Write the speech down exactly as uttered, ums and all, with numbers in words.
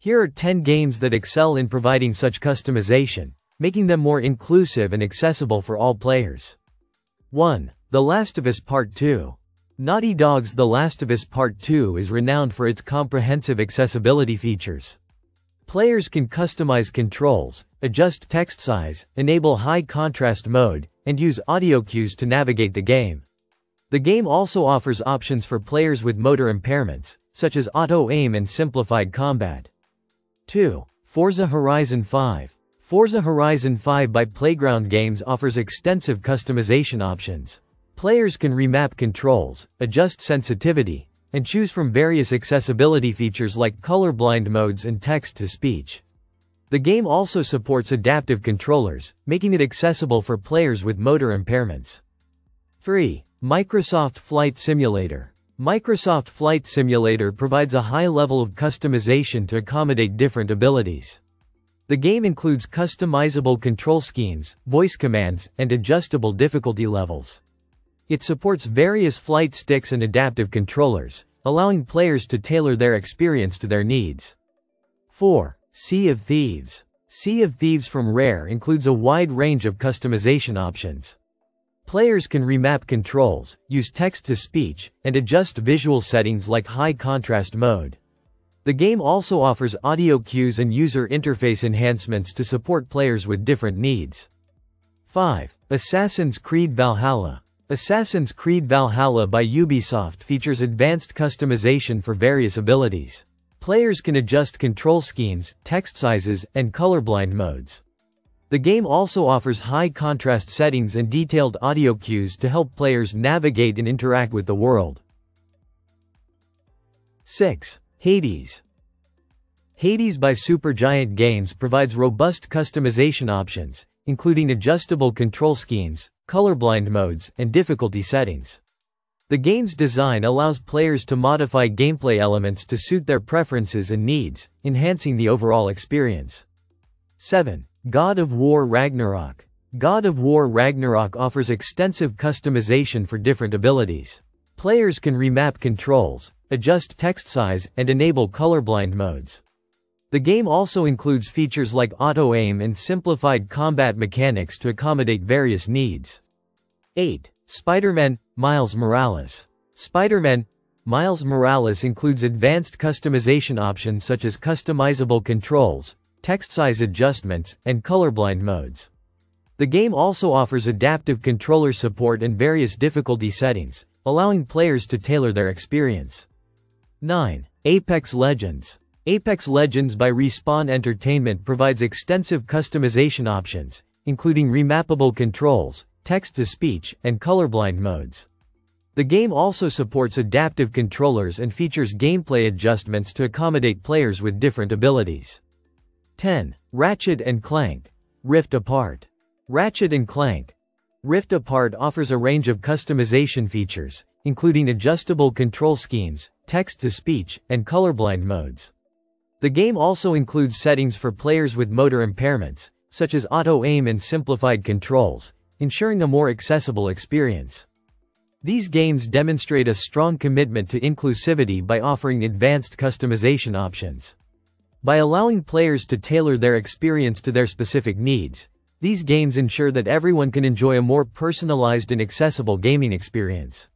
Here are ten games that excel in providing such customization, making them more inclusive and accessible for all players. one. The Last of Us Part two. Naughty Dog's The Last of Us Part two is renowned for its comprehensive accessibility features. Players can customize controls, adjust text size, enable high contrast mode, and use audio cues to navigate the game. The game also offers options for players with motor impairments, such as auto-aim and simplified combat. two. Forza Horizon five. Forza Horizon five by Playground Games offers extensive customization options. Players can remap controls, adjust sensitivity, and choose from various accessibility features like colorblind modes and text-to-speech. The game also supports adaptive controllers, making it accessible for players with motor impairments. three. Microsoft Flight Simulator. Microsoft Flight Simulator provides a high level of customization to accommodate different abilities. The game includes customizable control schemes, voice commands, and adjustable difficulty levels. It supports various flight sticks and adaptive controllers, allowing players to tailor their experience to their needs. four. Sea of Thieves. Sea of Thieves from Rare includes a wide range of customization options. Players can remap controls, use text-to-speech, and adjust visual settings like high contrast mode. The game also offers audio cues and user interface enhancements to support players with different needs. five. Assassin's Creed Valhalla. Assassin's Creed Valhalla by Ubisoft features advanced customization for various abilities. Players can adjust control schemes, text sizes, and colorblind modes. The game also offers high contrast settings and detailed audio cues to help players navigate and interact with the world. six. Hades. Hades by Supergiant Games provides robust customization options, including adjustable control schemes, colorblind modes, and difficulty settings. The game's design allows players to modify gameplay elements to suit their preferences and needs, enhancing the overall experience. seven. God of War Ragnarok. God of War Ragnarok offers extensive customization for different abilities. Players can remap controls, adjust text size, and enable colorblind modes. The game also includes features like auto-aim and simplified combat mechanics to accommodate various needs. eight. Spider-Man Miles Morales. Spider-Man Miles Morales includes advanced customization options such as customizable controls, text size adjustments, and colorblind modes. The game also offers adaptive controller support and various difficulty settings, allowing players to tailor their experience. nine. Apex Legends. Apex Legends by Respawn Entertainment provides extensive customization options, including remappable controls, text-to-speech, and colorblind modes. The game also supports adaptive controllers and features gameplay adjustments to accommodate players with different abilities. ten. Ratchet and Clank Rift Apart. Ratchet and Clank Rift Apart offers a range of customization features, including adjustable control schemes, text-to-speech, and colorblind modes. The game also includes settings for players with motor impairments, such as auto-aim and simplified controls, ensuring a more accessible experience. These games demonstrate a strong commitment to inclusivity by offering advanced customization options. By allowing players to tailor their experience to their specific needs, these games ensure that everyone can enjoy a more personalized and accessible gaming experience.